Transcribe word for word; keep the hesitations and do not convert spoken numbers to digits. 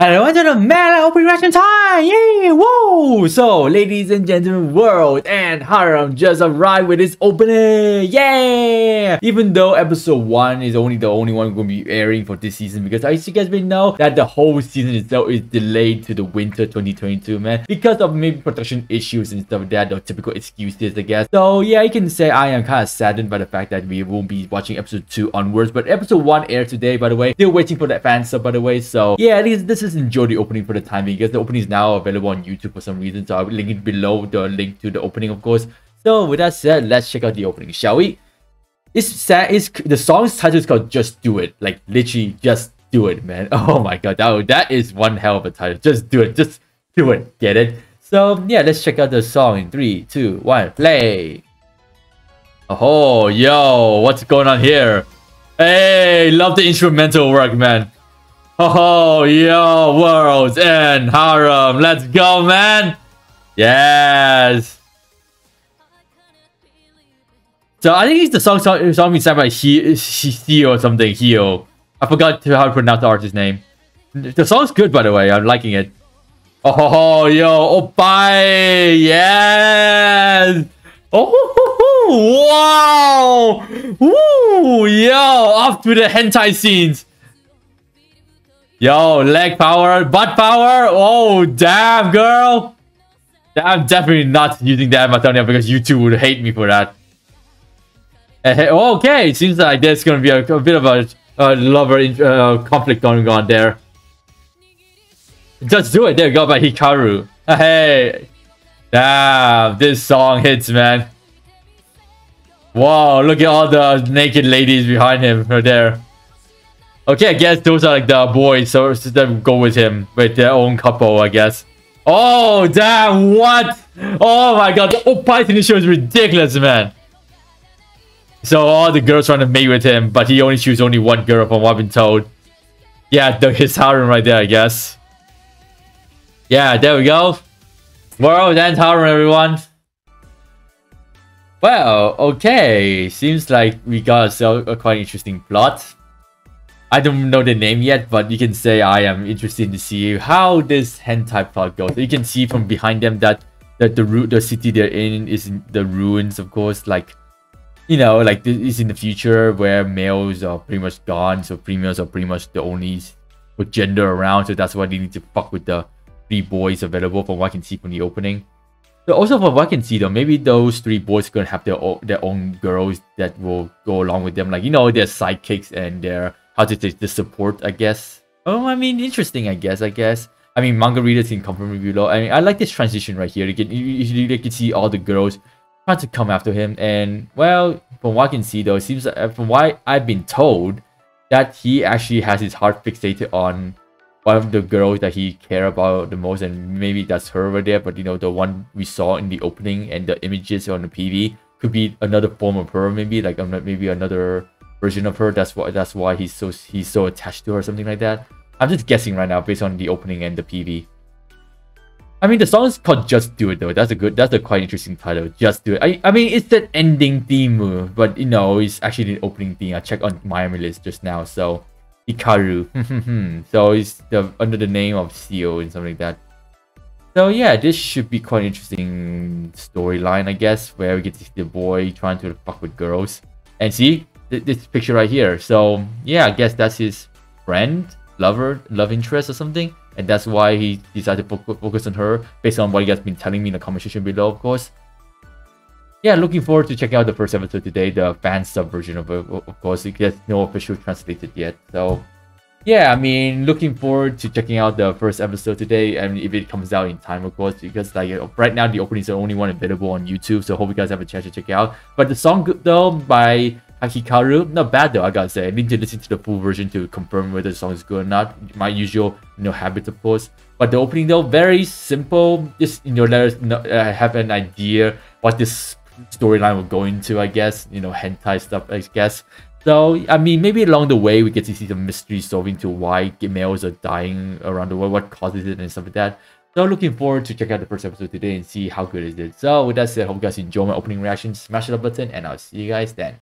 Hello gentlemen, I hope you're watching time! Yay! Woo! So, ladies and gentlemen, World and Harem just arrived with its opening! Yeah! Even though episode one is only the only one we're going to be airing for this season, because as you guys may know, that the whole season itself is delayed to the winter twenty twenty-two, man. Because of maybe production issues and stuff like that, the typical excuses, I guess. So, yeah, you can say I am kind of saddened by the fact that we won't be watching episode two onwards, but episode one aired today, by the way. Still waiting for that fan sub, by the way. So, yeah, at least this is enjoy the opening for the time being, because the opening is now available on YouTube for some reason, so I'll link it below the link to the opening, of course. So with that said, let's check out the opening, shall we? It's sad. It's the song's title is called Just Do It. Like literally, just do it, man. Oh my god, that, that is one hell of a title. Just do it, just do it, get it? So yeah, let's check out the song in three, two, one, play. Oh yo, what's going on here? Hey, love the instrumental work, man. Oh, yo, World's End Harem. Let's go, man. Yes. So I think it's the song song, song being sang by Hio or something. Hio. I forgot how to pronounce the artist's name. The song's good, by the way. I'm liking it. Oh, yo, oppai. Yes. Oh, wow. Woo, yo, off to the hentai scenes. Yo, leg power, butt power. Oh, damn, girl. I'm definitely not using that in my thumbnail because YouTube would hate me for that. Okay, seems like there's going to be a, a bit of a, a lover uh, conflict going on there. Just do it. There we go, by Hikaru. Hey. Damn, this song hits, man. Whoa, look at all the naked ladies behind him right there. Okay, I guess those are like the boys, so them go with him, with their own couple, I guess. Oh, damn, what? Oh my god, the oppai in this show is ridiculous, man. So all the girls trying to mate with him, but he only chooses only one girl from what I've been told. Yeah, the, his harem right there, I guess. Yeah, there we go. World End Harem, everyone. Well, okay, seems like we got ourselves a quite interesting plot. I don't know the name yet, but you can say I am interested to see how this hentai plot goes. You can see from behind them that that the root the city they're in is in the ruins, of course. Like, you know, like this is in the future where males are pretty much gone, so females are pretty much the only with gender around. So that's why they need to fuck with the three boys available, from what I can see from the opening. But also from what I can see though, maybe those three boys are gonna have their own, their own girls that will go along with them, like, you know, their sidekicks and their, how to take the support, I guess. Oh, I mean, interesting, I guess, I guess. I mean, manga readers can comment below. I mean, I like this transition right here. You can, you, you, you can see all the girls trying to come after him. And, well, from what I can see, though, it seems, like, from what I've been told, that he actually has his heart fixated on one of the girls that he cares about the most. And maybe that's her over there. But, you know, the one we saw in the opening and the images on the P V could be another form of her, maybe. Like, maybe another version of her. That's why that's why he's so he's so attached to her, or something like that. I'm just guessing right now based on the opening and the P V. I mean, the song is called "Just Do It" though. That's a good. That's a quite interesting title. Just do it. I I mean, it's that ending theme, but you know, it's actually the opening theme. I checked on MyAnimeList just now. So Hikaru. So it's the, under the name of Hio and something like that. So yeah, this should be quite an interesting storyline, I guess, where we get to see the boy trying to fuck with girls, and see this picture right here. So yeah, I guess that's his friend, lover, love interest or something, and that's why he decided to focus on her, based on what you guys have been telling me in the comment section below, of course. Yeah, looking forward to checking out the first episode today, the fan sub version of it, of course. It gets no official translated yet, so yeah, I mean, looking forward to checking out the first episode today, and if it comes out in time, of course, because like right now the opening is the only one available on YouTube, so hope you guys have a chance to check it out. But the song though by Hakikaru, not bad though, I gotta say. I need to listen to the full version to confirm whether the song is good or not. My usual, you know, habit, of course. But the opening though, very simple. Just, you know, let us know, uh, have an idea what this storyline will go into, I guess. You know, hentai stuff, I guess. So, I mean, maybe along the way we get to see some mystery solving to why males are dying around the world, what causes it and stuff like that. So looking forward to check out the first episode today and see how good it is. So with that said, hope you guys enjoy my opening reaction. Smash the button and I'll see you guys then.